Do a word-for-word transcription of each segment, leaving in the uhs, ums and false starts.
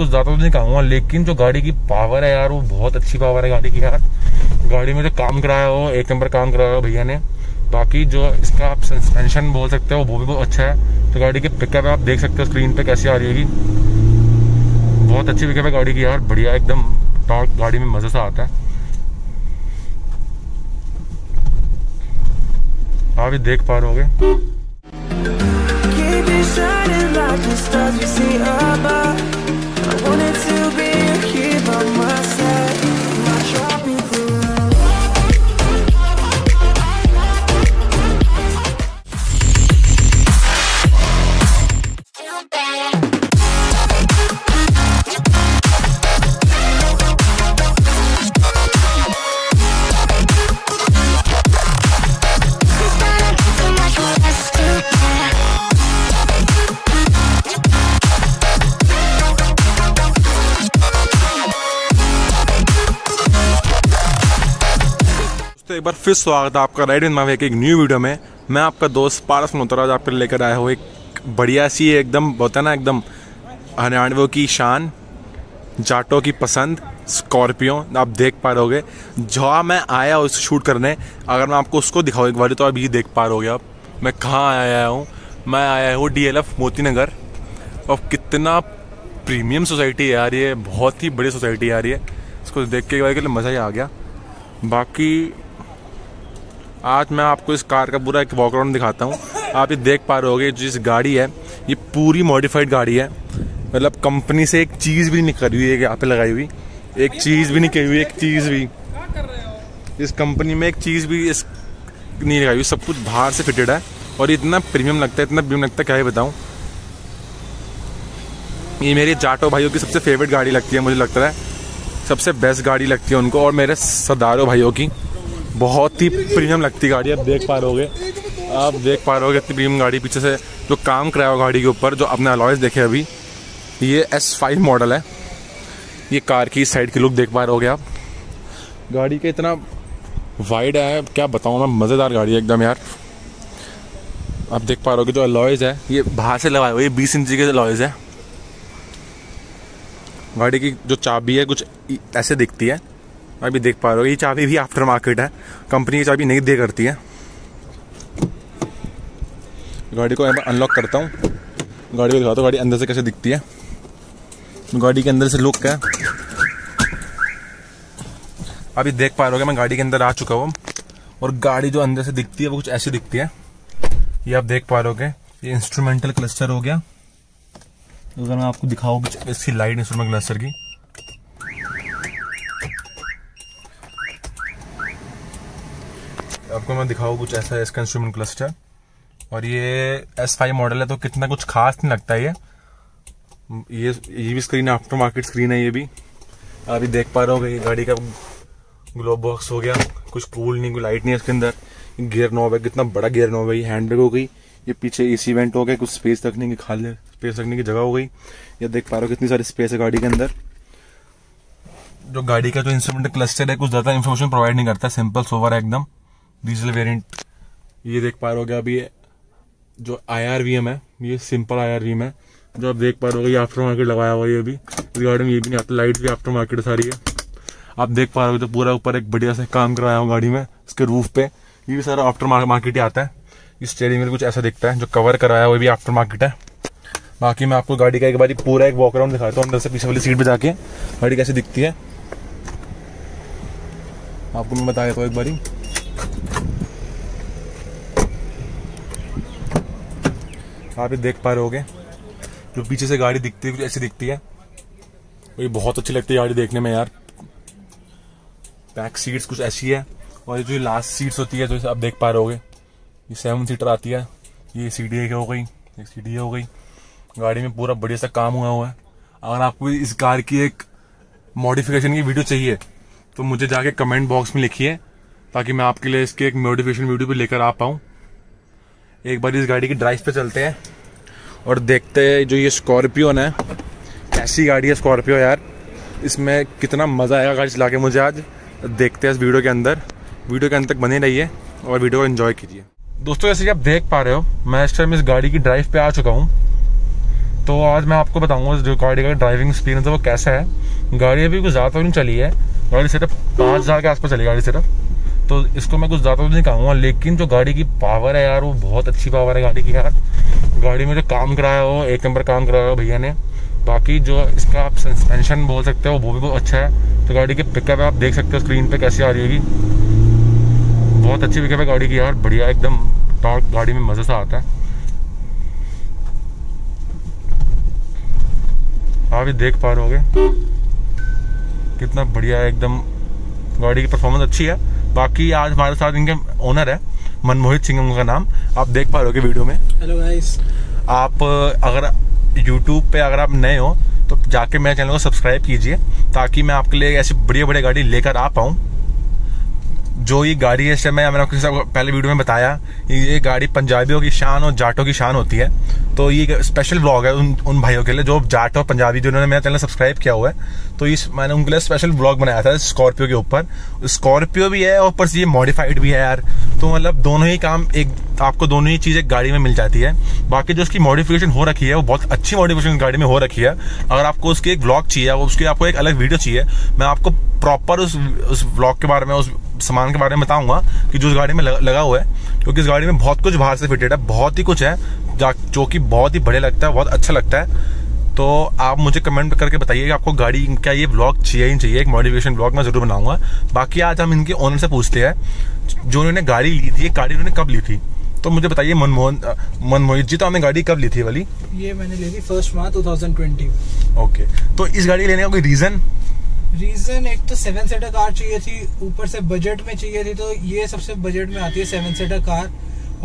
कुछ ज्यादा तो नहीं कहूँगा, लेकिन जो गाड़ी की पावर है यार वो बहुत अच्छी पावर है गाड़ी की। यार गाड़ी में जो काम कराया हो एक नंबर काम कराया हो भैया ने। बाकी जो इसका आप सस्पेंशन बोल सकते हो वो भी बहुत अच्छा है। तो गाड़ी की पिकअप आप देख सकते हो स्क्रीन पे कैसी आ रही होगी, बहुत अच्छी पिकअप है गाड़ी की यार, बढ़िया एकदम टॉर्क गाड़ी में मज़े सा आता है। आप ये देख पा रहे होगे। एक बार फिर स्वागत है आपका राइड इन माय व्हीकल एक न्यू वीडियो में। मैं आपका दोस्त पारस मल्होत्रा आज आपके लेकर आया हूँ एक बढ़िया सी एकदम होता है ना एकदम हरियाणवी की शान, जाटों की पसंद स्कॉर्पियो। आप देख पा रहोगे जहाँ मैं आया उसको शूट करने, अगर मैं आपको उसको दिखाऊँ एक बार तो आप ये देख पा रहोगे आप मैं कहाँ आया हूँ। मैं आया हूँ D L F Moti Nagar. और कितना प्रीमियम सोसाइटी यार, ये बहुत ही बड़ी सोसाइटी यार, ये इसको देख के एक बार के लिए मज़ा ही आ गया। बाकी आज मैं आपको इस कार का पूरा एक वॉकराउंड दिखाता हूँ। आप ये देख पा रहे होगे जिस गाड़ी है ये पूरी मॉडिफाइड गाड़ी है, मतलब कंपनी से एक चीज़ भी नहीं निकली हुई है यहाँ पे लगाई हुई, एक चीज़ भी नहीं कही हुई, एक चीज़ भी इस कंपनी में एक चीज़ भी इस नहीं लगाई हुई, सब कुछ बाहर से फिटेड है। और इतना प्रीमियम लगता है, इतना प्रीमियम लगता है क्या ही बताऊँ। ये मेरे जाटो भाइयों की सबसे फेवरेट गाड़ी लगती है, मुझे लगता है सबसे बेस्ट गाड़ी लगती है उनको, और मेरे सरदारों भाइयों की बहुत ही प्रीमियम लगती गाड़ी। आप देख पा रहोगे आप देख पा रहोगे इतनी प्रीमियम गाड़ी। पीछे से जो काम कराया हुआ गाड़ी के ऊपर जो अपने अलॉयज देखे, अभी ये एस फाइव मॉडल है। ये कार की साइड की लुक देख पा रहोगे आप, गाड़ी का इतना वाइड है क्या बताऊँ मैं, मज़ेदार गाड़ी है एकदम यार। आप देख पा रहोगे जो अलॉयज है ये बाहर से लगाए हुए, ये बीस इंची के अलॉयज है। गाड़ी की जो चाबी है कुछ ऐसे दिखती है, अभी देख पा रहे हो। ये चाबी भी आफ्टर मार्केट है, कंपनी की चाबी नहीं दे करती है। गाड़ी को अनलॉक करता हूँ, गाड़ी को दिखाता हूँ गाड़ी अंदर से कैसे दिखती है, गाड़ी के अंदर से लुक है। अभी देख पा रहे हो मैं गाड़ी के अंदर आ चुका हूँ, और गाड़ी जो अंदर से दिखती है वो कुछ ऐसी दिखती है। ये आप देख पा रहे हो ये इंस्ट्रूमेंटल क्लस्टर हो गया, अगर मैं आपको दिखाऊँ कुछ इसकी लाइट इंस्ट्रूमेंट क्लस्टर की। आपको मैं दिखाऊँ कुछ ऐसा है इसका इंस्ट्रूमेंट क्लस्टर। और ये एस फाइव मॉडल है तो कितना कुछ खास नहीं लगता है। ये ये ये भी स्क्रीन आफ्टर मार्केट स्क्रीन है ये भी। अभी देख पा रहे हो ये गाड़ी का ग्लोब बॉक्स हो गया, कुछ कूल नहीं कोई लाइट नहीं है इसके अंदर। गियर नॉब है, कितना बड़ा गियर नॉब है। हैंड ब्रेक हो गई, ये पीछे ए सी वेंट हो गया, कुछ स्पेस रखने की खाली स्पेस रखने की जगह हो गई। ये देख पा रहे हो कितनी सारी स्पेस है गाड़ी के अंदर। जो गाड़ी का जो इंस्ट्रूमेंट क्लस्टर है कुछ ज़्यादा इन्फॉर्मेशन प्रोवाइड नहीं करता, सिंपल सोवर है एकदम, डीजल वेरिएंट। ये देख पा रहे होगे अभी जो आई आर वी एम है ये simple I R V M है। जो आप देख पा रहे हो ये आफ्टर मार्केट लगाया हुआ है, ये भी इस गाड़ी में ये भी नहीं आता, लाइट भी आफ्टर मार्केट सारी है। आप देख पा रहे हो तो पूरा ऊपर एक बढ़िया सा काम कराया हुआ गाड़ी में, इसके रूफ पे ये भी सारा आफ्टर मार्केट ही आता है। इस स्टेयरिंग में कुछ ऐसा दिखता है, जो कवर कराया हुआ भी आफ्टर मार्केट है। बाकी मैं आपको गाड़ी का एक बार पूरा एक वॉकराउंड दिखाता हूँ, अंदर से पीछे वाली सीट पर जाके गाड़ी कैसे दिखती है आपको मैं बता देता हूँ एक बारी। आप ये देख पा रहे होगे जो पीछे से गाड़ी दिखती है कुछ ऐसी दिखती है, ये बहुत अच्छी लगती है गाड़ी देखने में यार। बैक सीट्स कुछ ऐसी है, और जो लास्ट सीट्स होती है जो आप देख पा रहे होगे ये सेवन सीटर आती है। ये सीट ये हो गई, एक सीट ये हो गई। गाड़ी में पूरा बढ़िया सा काम हुआ हुआ है। अगर आपको इस कार की एक मॉडिफिकेशन की वीडियो चाहिए तो मुझे जाके कमेंट बॉक्स में लिखिए, ताकि मैं आपके लिए इसके एक मॉडिफिकेशन वीडियो भी लेकर आ पाऊँ। एक बार इस गाड़ी की ड्राइव पे चलते हैं और देखते हैं जो ये स्कॉर्पियो है कैसी गाड़ी है। स्कॉर्पियो यार इसमें कितना मज़ा आएगा गाड़ी चला के मुझे आज, देखते हैं इस वीडियो के अंदर। वीडियो के अंत तक बने रहिए और वीडियो को एंजॉय कीजिए। दोस्तों जैसे कि आप देख पा रहे हो मैं इस टाइम इस गाड़ी की ड्राइव पे आ चुका हूँ। तो आज मैं आपको बताऊंगा जो गाड़ी का ड्राइविंग एक्सपीरियंस है वो कैसा है। गाड़ी अभी कुछ ज़्यादा तो नहीं चली है, गाड़ी सिर्फ पाँच हज़ार के आसपास चली गाड़ी सिर्फ, तो इसको मैं कुछ ज़्यादा तो नहीं कहूँगा, लेकिन जो गाड़ी की पावर है यार वो बहुत अच्छी पावर है गाड़ी की यार। गाड़ी में जो काम कराया हो एक नंबर काम कराया हो भैया ने। बाकी जो इसका आप सस्पेंशन बोल सकते हो वो भी बहुत अच्छा है। तो गाड़ी के पिकअप आप देख सकते हो स्क्रीन पे कैसी आ रही होगी, बहुत अच्छी पिकअप है गाड़ी की यार, बढ़िया एकदम टॉर्क गाड़ी में मज़े से आता है। आप भी देख पा रहे होगे कितना बढ़िया है एकदम, गाड़ी की परफॉर्मेंस अच्छी है। बाकी आज हमारे साथ इनके ओनर है मनमोहन सिंह उनका नाम, आप देख पा रहे होगे वीडियो में। हेलो गाइस, आप अगर यूट्यूब पे अगर आप नए हो तो जाके मेरे चैनल को सब्सक्राइब कीजिए ताकि मैं आपके लिए ऐसी बढ़िया बढ़िया गाड़ी लेकर आ पाऊँ। जो ये गाड़ी है इस टाइम मैंने आपके साथ पहले वीडियो में बताया, ये गाड़ी पंजाबियों की शान और जाटों की शान होती है। तो ये स्पेशल व्लॉग है उन उन भाइयों के लिए जो जाट और पंजाबी जिन्होंने मेरा चैनल सब्सक्राइब किया हुआ है। तो इस मैंने उनके लिए स्पेशल व्लॉग बनाया था स्कॉर्पियो के ऊपर। स्कॉर्पियो भी है और ऊपर से ये मॉडिफाइड भी है यार, तो मतलब दोनों ही काम एक आपको दोनों ही चीज़ें गाड़ी में मिल जाती है। बाकी जो उसकी मॉडिफिकेशन हो रखी है वो बहुत अच्छी मॉडिफिकेशन गाड़ी में हो रखी है। अगर आपको उसकी एक व्लॉग चाहिए, उसकी आपको एक अलग वीडियो चाहिए, मैं आपको प्रॉपर उस उस व्लॉग के बारे में उस सामान के बारे में बताऊंगा कि जो उस गाड़ी में लगा हुआ है, क्योंकि इस गाड़ी में बहुत कुछ बाहर से फिटेड है, बहुत ही कुछ है जो कि बहुत ही बढ़िया लगता है, बहुत अच्छा लगता है। तो आप मुझे कमेंट करके बताइए कि आपको गाड़ी का ये व्लॉग चाहिए ही चाहिए, एक मॉडिफिकेशन व्लॉग मैं जरूर बनाऊंगा। बाकी आज हम इनके ओनर से पूछते हैं जो उन्होंने गाड़ी ली थी, गाड़ी उन्होंने कब ली थी। तो मुझे बताइए मनमोहन मनमोहित जी, तो हमने गाड़ी कब ली थी वाली? ये मैंने ली थी फर्स्ट मार्च दो हज़ार बीस। ओके, तो इस गाड़ी लेने का कोई रीजन? रीजन एक तो सेवन सीटर कार चाहिए थी, ऊपर से बजट में चाहिए थी, तो ये सबसे बजट में आती है सेवन सीटर कार,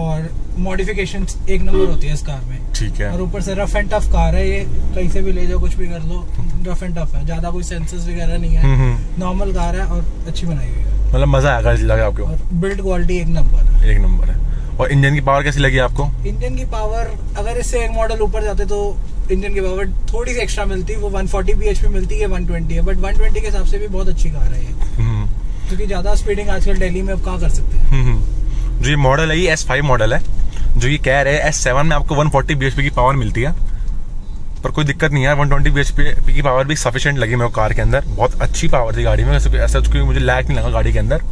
और मॉडिफिकेशन एक नंबर होती है इस कार में। ठीक है, और ऊपर से रफ एंड टफ कार है, ये कहीं से भी ले जाओ कुछ भी कर लो, रफ एंड टफ है, ज्यादा कोई सेंसेस वगैरह नहीं है, नॉर्मल कार है और अच्छी बनाई हुई है, मतलब मजा आया गाड़ी लगा आपको। और बिल्ड क्वालिटी एक नंबर है, एक नंबर है। और इंजन की पावर कैसी लगी आपको? इंजन की पावर अगर इससे एक मॉडल ऊपर जाते तो इंजन की पावर थोड़ी सी एक्स्ट्रा मिलती, वो एक सौ चालीस बीएचपी मिलती है, एक सौ बीस है, बट एक सौ बीस के हिसाब से भी बहुत अच्छी कार है ये, क्योंकि ज्यादा स्पीडिंग आजकल दिल्ली में आप क्या कर सकते हैं। जो ये मॉडल है ये एस फाइव मॉडल है, जो ये कह रहे हैं एस सेवन में आपको एक सौ चालीस बीएचपी की पावर मिलती है, पर कोई दिक्कत नहीं है, एक सौ बीस बीएचपी की पावर भी सफिशिएंट लगी मेरे को कार के अंदर, बहुत अच्छी पावर थी गाड़ी में, ऐसा कोई मुझे लैग नहीं लगा गाड़ी के अंदर।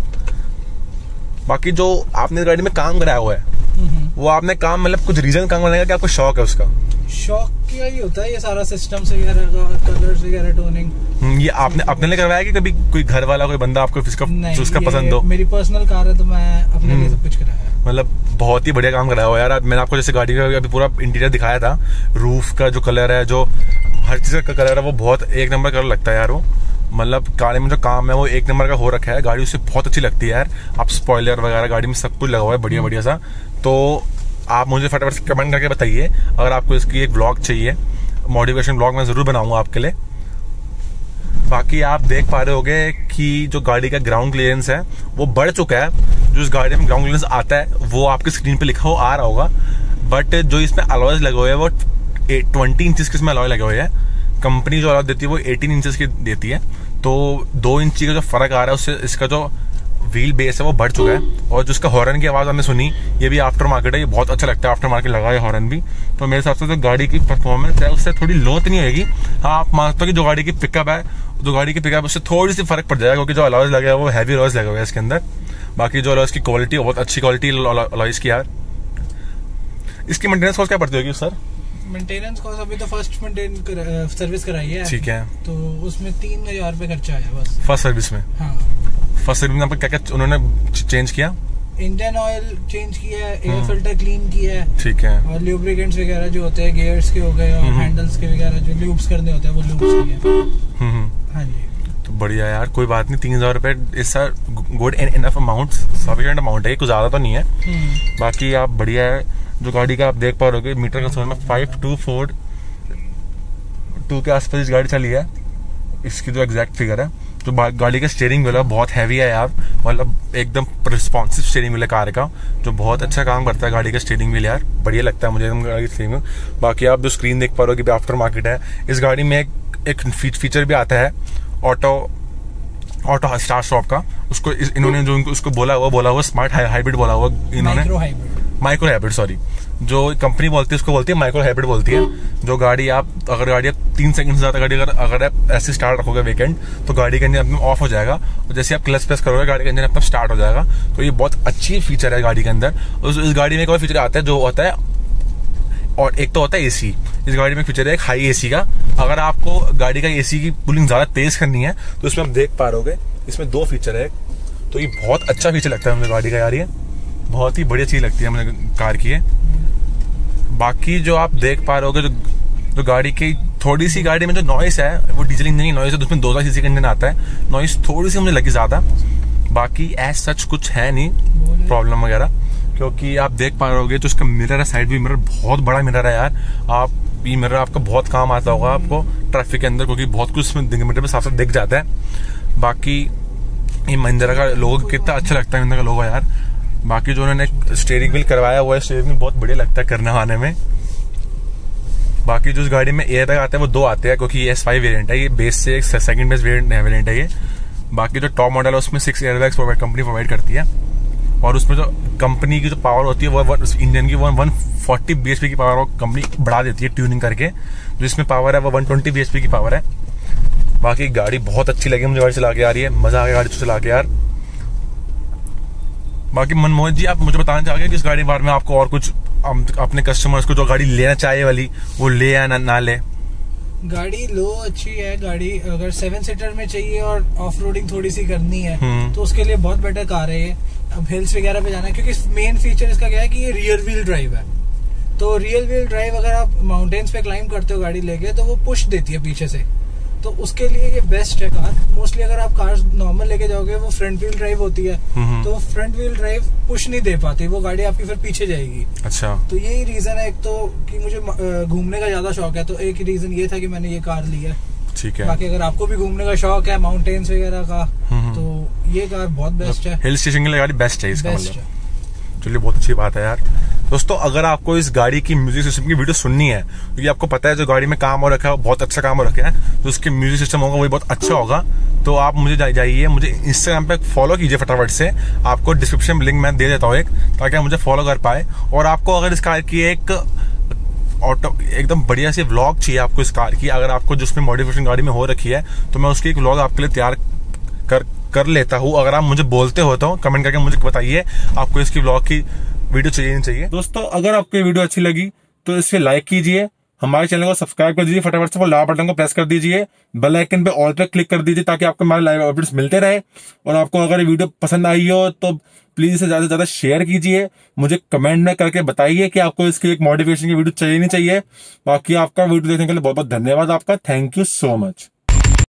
बाकी जो आपने गाड़ी में काम कराया हुआ है वो आपने काम मतलब कुछ रीजन काम कराया कि आपको शौक है उसका? शौक क्या ही होता है, ये सारा सिस्टम वगैरह का, कलर्स वगैरह, टोनिंग, ये आपने अपने लिए करवाया कि कभी कोई घर वाला कोई बंदा आपको इसका उसका पसंद हो? मेरी पर्सनल कार है तो मैं अपने लिए सब कुछ कराया, मतलब बहुत ही बढ़िया काम कराया हुआ यार। मैंने आपको जैसे गाड़ी का अभी पूरा इंटीरियर दिखाया था, रूफ का जो कलर है, जो हर चीज का कलर है वो बहुत एक नंबर कलर लगता है यार वो, मतलब गाड़ी में जो काम है वो एक नंबर का हो रखा है, गाड़ी उससे बहुत अच्छी लगती है यार। आप स्पॉइलर वगैरह गाड़ी में सब कुछ लगा हुआ है बढ़िया बढ़िया सा। तो आप मुझे फटाफट से कमेंट करके बताइए अगर आपको इसकी एक व्लॉग चाहिए, मोटिवेशन व्लॉग मैं ज़रूर बनाऊंगा आपके लिए। बाकी आप देख पा रहे होगे कि जो गाड़ी का ग्राउंड क्लियरेंस है वो बढ़ चुका है, जो इस गाड़ी में ग्राउंड क्लियरेंस आता है वो आपकी स्क्रीन पर लिखा हो आ रहा होगा, बट जो इसमें अलॉयज लगे हुए हैं वो ट्वेंटी इंचज के इसमें अलॉय लगे हुए हैं, कंपनी जो अलॉय देती है वो अठारह इंचेस की देती है, तो दो इंच का जो फर्क आ रहा है उससे इसका जो व्हील बेस है वो बढ़ चुका है। और जो इसका हॉर्न की आवाज़ हमने सुनी ये भी आफ्टर मार्केट है, ये बहुत अच्छा लगता है, आफ्टर मार्केट लगा है हॉर्न भी। तो मेरे हिसाब से जो गाड़ी की परफॉर्मेंस है उससे थोड़ी लो तो नहीं होगी, हाँ आप मानते हो कि जो गाड़ी की पिकअप है, जो गाड़ी की पिकअप उससे थोड़ी सी फर्क पड़ जाएगा, क्योंकि जो अलॉयज लगा है वो हैवी अलॉयज लगा हुआ है इसके अंदर। बाकी जो अलॉयज की क्वालिटी है बहुत अच्छी क्वालिटी अलॉयज की यार। इसकी मेंटेनेंस कॉस्ट क्या पड़ती होगी सर? मेंटेनेंस कॉस्ट अभी तो फर्स्ट मेंटेन कर, सर्विस कराई है, ठीक है, तो उसमें तीन हजार रुपये खर्चा आया बस फर्स्ट सर्विस में। हाँ, फर्स्ट सर्विस में क्या क्या उन्होंने चेंज किया? इंजन ऑयल चेंज किया है, एयर फिल्टर क्लीन किया है, ठीक है, और ल्यूब्रिकेंट्स वगैरह जो होते हैं गियर्स के हो गए और हैंडल्स के वगैरह जो लूब्स करने होते हैं वो लूब्स किए हैं। हाँ जी, तो बढ़िया यार, कोई बात नहीं, तीन हजार रुपये is good and enough amount, sufficient amount है, कुछ ज्यादा तो नहीं है। बाकी आप बढ़िया है, जो गाड़ी का आप देख पा रहे हो मीटर का सोलह में फाइव टू फोर टू के आसपास गाड़ी चली है, इसकी जो एग्जैक्ट फिगर है। तो गाड़ी का स्टीयरिंग व्हील बहुत हैवी है यार, मतलब एकदम रिस्पॉन्सिव स्टीयरिंग व्हील है कार का, जो बहुत अच्छा काम करता है गाड़ी का स्टीयरिंग व्हील यार, बढ़िया लगता है मुझे एकदम गाड़ी का स्टीयरिंग व्हील। बाकी आप जो स्क्रीन देख पा रहे हो कि आफ्टर मार्केट है, इस गाड़ी में एक, एक फीचर भी आता है ऑटो ऑटो स्टार्ट स्टॉप का, उसको इन्होंने जो उसको बोला हुआ बोला हुआ स्मार्ट हाइब्रिड बोला हुआ इन्होंने, माइक्रो हाइब्रिड, सॉरी, जो कंपनी बोलती है उसको बोलती है माइक्रो हाइब्रिड बोलती है। जो गाड़ी आप अगर गाड़ी आप तीन सेकंड से ज़्यादा गाड़ी अगर अगर आप ऐसे स्टार्ट रखोगे वेकेंट तो गाड़ी का इंजन अपने ऑफ हो जाएगा, और जैसे आप क्लच प्रेस करोगे गाड़ी का इंजन अपना स्टार्ट हो जाएगा। तो ये बहुत अच्छी फीचर है गाड़ी के अंदर। उस इस गाड़ी में एक और फीचर आता है जो होता है, और एक तो होता है ए सी। इस गाड़ी में फीचर है एक हाई ए सी का। अगर आपको गाड़ी का ए सी की कूलिंग ज़्यादा तेज़ करनी है तो इसमें आप देख पा रहे हो इसमें दो फीचर है। तो ये बहुत अच्छा फीचर लगता है मुझे गाड़ी का यार, ये बहुत ही बढ़िया चीज़ लगती है मुझे कार की है। बाकी जो आप देख पा रहे होगे जो जो गाड़ी की थोड़ी सी गाड़ी में जो नॉइस है वो डीजल इंजन की नॉइस है, उसमें दो हज़ार सीसी का इंजन आता है। नॉइस थोड़ी सी मुझे लगी ज़्यादा, बाकी एज सच कुछ है नहीं प्रॉब्लम वगैरह, क्योंकि आप देख पा रहे होगे जो उसका मिरर है, साइड भी मिरर बहुत बड़ा मिरर है यार। आप ये मिरर आपका बहुत काम आता होगा आपको ट्रैफिक के अंदर, क्योंकि बहुत कुछ मिरर में साफ साफ दिख जाता है। बाकी ये महिंद्रा का लोगो कितना अच्छा लगता है, महिंद्रा का लोगो यार। बाकी जो उन्होंने स्टेयरिंग व्हील करवाया हुआ है, स्टेयरिंग व्हील बहुत बढ़िया लगता है करने वाने में। बाकी जो इस गाड़ी में एयर बैग आते हैं वो दो आते हैं, क्योंकि ये एस फाइव वेरियंट है, ये बेस से एक सेकंड बेस वेरियंट है ये। बाकी जो टॉप मॉडल है उसमें six air bags provide company provide करती है, और उसमें जो कंपनी की जो पावर होती है वो इंजन की वो one forty B H P की पावर कंपनी बढ़ा देती है ट्यूनिंग करके। जो इसमें पावर है वो one twenty B H P की पावर है। बाकी गाड़ी बहुत अच्छी लगी मुझे, गाड़ी चला के आ रही है, मज़ा आ गया गाड़ी चला के यार। बाकी मनमोहन जी, आप मुझे बताना चाहोगे कि इस गाड़ी के बारे में आपको और कुछ अपने कस्टमर्स को जो गाड़ी लेना चाहिए वाली वो ले या ना, ना ले? गाड़ी लो, अच्छी है गाड़ी। अगर सेवन सीटर में चाहिए और ऑफ रोडिंग थोड़ी सी करनी है तो उसके लिए बहुत बेटर कार है ये। अब हिल्स वगैरह पे जाना है, क्योंकि मेन फीचर इसका क्या है कि ये रियर व्हील ड्राइव है, तो रियर व्हील ड्राइव अगर आप माउंटेन्स पे क्लाइंब करते हो गाड़ी लेके तो वो पुश देती है पीछे से, तो उसके लिए ये बेस्ट है कार। मोस्टली अगर आप कार नॉर्मल लेके जाओगे वो फ्रंट व्हील ड्राइव होती है, तो फ्रंट व्हील ड्राइव पुश नहीं दे पाती, वो गाड़ी आपकी फिर पीछे जाएगी। अच्छा, तो यही रीजन है एक तो कि मुझे घूमने का ज्यादा शौक है, तो एक रीजन ये था कि मैंने ये कार ली है। ठीक है, बाकी अगर आपको भी घूमने का शौक है माउंटेन्स वगैरह का तो ये कार बहुत बेस्ट है, हिल स्टेशन के लिए गाड़ी बेस्ट है इसका मतलब। चलिए, बहुत अच्छी बात है यार। दोस्तों, अगर आपको इस गाड़ी की म्यूजिक सिस्टम की वीडियो सुननी है, क्योंकि तो आपको पता है जो गाड़ी में काम हो रखा है बहुत अच्छा काम हो रखा है, तो उसके म्यूजिक सिस्टम होगा वही बहुत अच्छा होगा। तो आप मुझे जाइए, मुझे इंस्टाग्राम पे फॉलो कीजिए फटाफट से, आपको डिस्क्रिप्शन में लिंक मैं दे देता हूँ एक, ताकि आप मुझे फॉलो कर पाए। और आपको अगर इस कार की एक ऑटो एकदम बढ़िया से व्लॉग चाहिए आपको इस कार की, अगर आपको जिसमें मॉडिफिकेशन गाड़ी में हो रखी है, तो मैं उसकी एक व्लॉग आपके लिए तैयार कर कर लेता हूँ। अगर आप मुझे बोलते हो तो कमेंट करके मुझे बताइए आपको इसकी व्लॉग की वीडियो चाहिए नहीं चाहिए। दोस्तों, अगर आपको ये वीडियो अच्छी लगी तो इसे लाइक कीजिए, हमारे चैनल को सब्सक्राइब कर दीजिए, फटाफट से वो लाल बटन को प्रेस कर दीजिए, बेल आइकन पे ऑल पे क्लिक कर दीजिए, ताकि आपको हमारे लाइव अपडेट्स मिलते रहे। और आपको अगर ये वीडियो पसंद आई हो तो प्लीज इसे ज्यादा से ज्यादा शेयर कीजिए, मुझे कमेंट में करके बताइए कि आपको इसकी एक मोटिवेशन की वीडियो चाहिए नहीं चाहिए। बाकी आपका वीडियो देखने के लिए बहुत बहुत धन्यवाद आपका, थैंक यू सो मच।